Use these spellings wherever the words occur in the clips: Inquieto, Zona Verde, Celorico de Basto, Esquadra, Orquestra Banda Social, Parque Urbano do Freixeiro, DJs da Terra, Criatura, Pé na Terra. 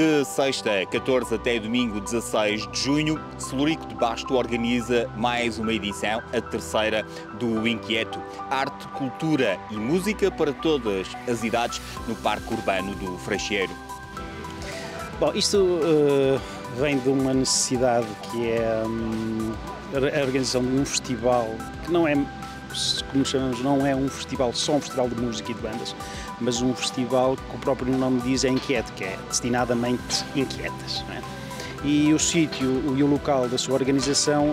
De sexta, 14 até domingo, 16 de junho, Celorico de Basto organiza mais uma edição, a terceira do Inquieto. Arte, cultura e música para todas as idades no Parque Urbano do Freixeiro. Bom, isto vem de uma necessidade que é a organização de um festival que não é, como chamamos, não é um festival, só um festival de música e de bandas, mas um festival que o próprio nome diz é inquieto, que é destinadamente inquietas, não é? E o sítio e o local da sua organização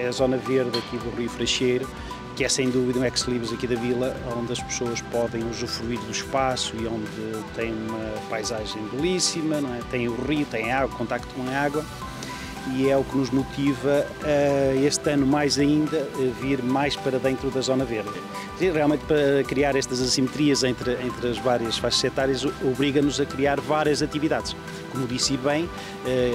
é a Zona Verde aqui do Rio Freixeiro, que é sem dúvida um ex-libris aqui da vila, onde as pessoas podem usufruir do espaço e onde tem uma paisagem belíssima, não é? Tem o rio, tem água, contacto com a água. E é o que nos motiva este ano mais ainda a vir mais para dentro da Zona Verde. Realmente, para criar estas assimetrias entre as várias faixas etárias, obriga-nos a criar várias atividades. Como disse bem,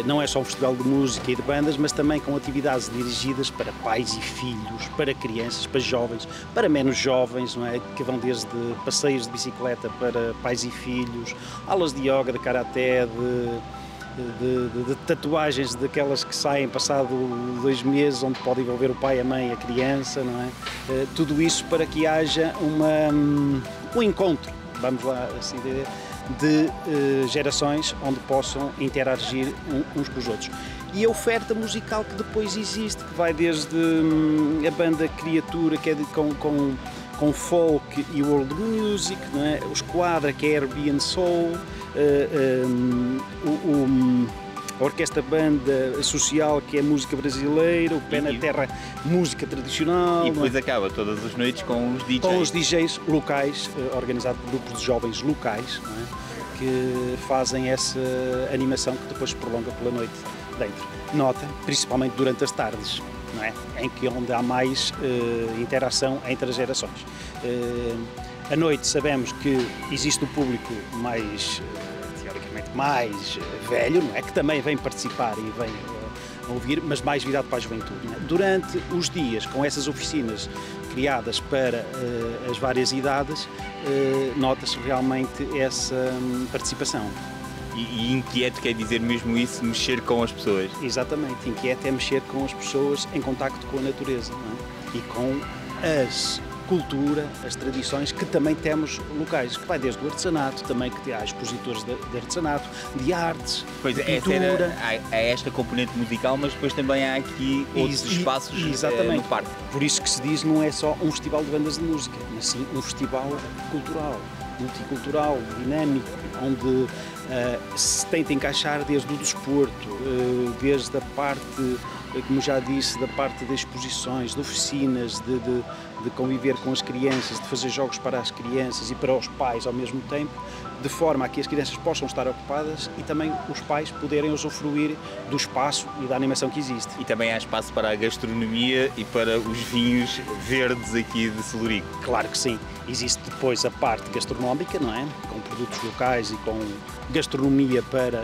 não é só um festival de música e de bandas, mas também com atividades dirigidas para pais e filhos, para crianças, para jovens, para menos jovens, não é? Que vão desde passeios de bicicleta para pais e filhos, aulas de yoga, de karaté, de tatuagens, daquelas que saem passado 2 meses, onde pode envolver o pai, a mãe, a criança, não é? Tudo isso para que haja um encontro, vamos lá assim dizer, de gerações onde possam interagir uns com os outros. E a oferta musical que depois existe, que vai desde a banda Criatura, que é com folk e world music, não é? O Esquadra, que é Airbnb Soul, a Orquestra Banda Social, que é música brasileira, o Pé na Terra, música tradicional. E depois acaba todas as noites com os DJs. Com os DJs locais, organizado por grupos de jovens locais, não é? Que fazem essa animação que depois se prolonga pela noite dentro. Nota, principalmente durante as tardes, não é? Em que onde há mais interação entre as gerações. À noite sabemos que existe o público mais, teoricamente, mais velho, não é? Que também vem participar e vem ouvir, mas mais virado para a juventude, não é? Durante os dias, com essas oficinas criadas para as várias idades, nota-se realmente essa participação. E inquieto quer dizer mesmo isso, mexer com as pessoas? Exatamente, inquieto é mexer com as pessoas em contacto com a natureza, não é? E com as cultura, as tradições que também temos locais, que vai desde o artesanato, também que há expositores de artesanato, de artes, pois de pintura. Há esta componente musical, mas depois também há aqui outros espaços no parque. Por isso que se diz, não é só um festival de bandas de música, mas sim um festival cultural, multicultural, dinâmico, onde se tenta encaixar desde o desporto, desde a parte, como já disse, da parte de exposições, de oficinas, de conviver com as crianças, de fazer jogos para as crianças e para os pais ao mesmo tempo, de forma a que as crianças possam estar ocupadas e também os pais poderem usufruir do espaço e da animação que existe. E também há espaço para a gastronomia e para os vinhos verdes aqui de Celorico. Claro que sim. Existe depois a parte gastronómica, não é? Com produtos locais e com gastronomia para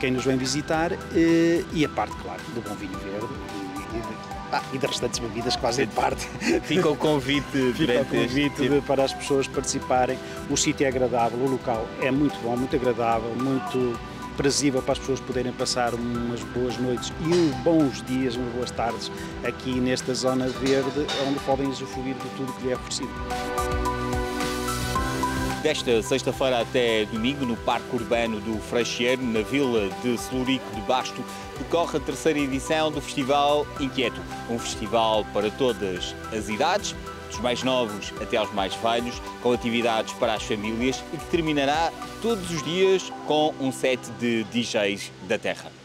quem nos vem visitar, e a parte, claro, do bom vinho verde e das restantes bebidas que fazem parte. Fica o convite, para as pessoas participarem. O sítio é agradável, o local é muito bom, muito agradável, muito prazível para as pessoas poderem passar umas boas noites e uns bons dias, umas boas tardes aqui nesta Zona Verde, onde podem usufruir de tudo que lhe é oferecido. Desta sexta-feira até domingo, no Parque Urbano do Freixeiro, na vila de Celorico de Basto, decorre a terceira edição do Festival Inquieto. Um festival para todas as idades, dos mais novos até aos mais velhos, com atividades para as famílias e que terminará todos os dias com um set de DJs da Terra.